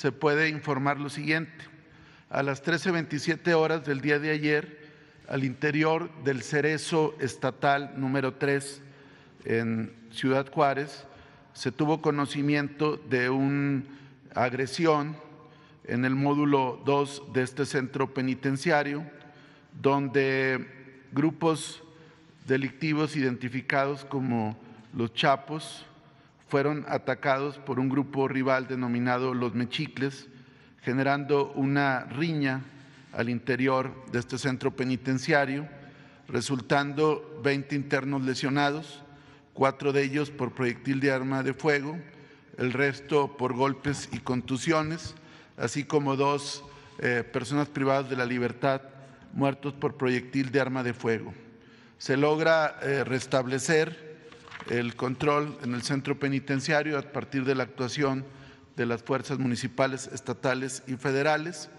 se puede informar lo siguiente. A las 13:27 horas del día de ayer, al interior del Cereso Estatal número 3 en Ciudad Juárez, se tuvo conocimiento de una agresión en el módulo 2 de este centro penitenciario, donde grupos delictivos identificados como los Chapos fueron atacados por un grupo rival denominado los Mexicles, generando una riña al interior de este centro penitenciario, resultando 20 internos lesionados, 4 de ellos por proyectil de arma de fuego, el resto por golpes y contusiones, así como 2 personas privadas de la libertad muertos por proyectil de arma de fuego. Se logra restablecer el control en el centro penitenciario a partir de la actuación de las fuerzas municipales, estatales y federales,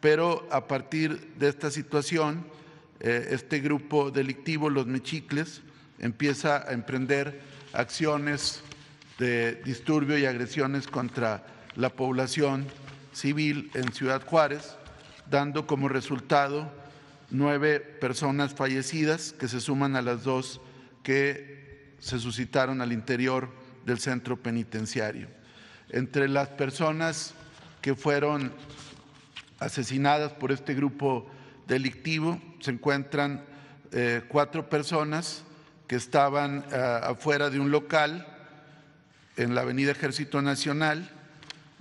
pero a partir de esta situación, este grupo delictivo, los Mexicles, empieza a emprender acciones de disturbio y agresiones contra la población civil en Ciudad Juárez, dando como resultado 9 personas fallecidas que se suman a las 2 que se suscitaron al interior del centro penitenciario. Entre las personas que fueron asesinadas por este grupo delictivo se encuentran 4 personas que estaban afuera de un local en la Avenida Ejército Nacional,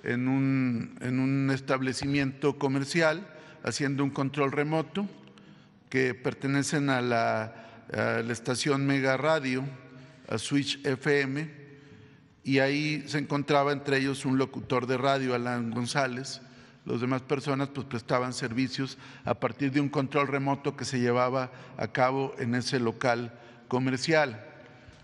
en un establecimiento comercial, haciendo un control remoto, que pertenecen a la estación Mega Radio, a Switch FM, y ahí se encontraba entre ellos un locutor de radio, Alan González. Las demás personas pues prestaban servicios a partir de un control remoto que se llevaba a cabo en ese local comercial.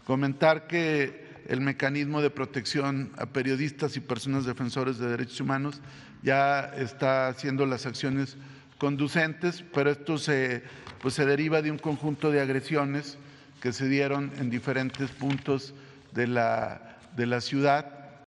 Comentar que el mecanismo de protección a periodistas y personas defensores de derechos humanos ya está haciendo las acciones conducentes, pero esto se deriva de un conjunto de agresiones que se dieron en diferentes puntos de la ciudad,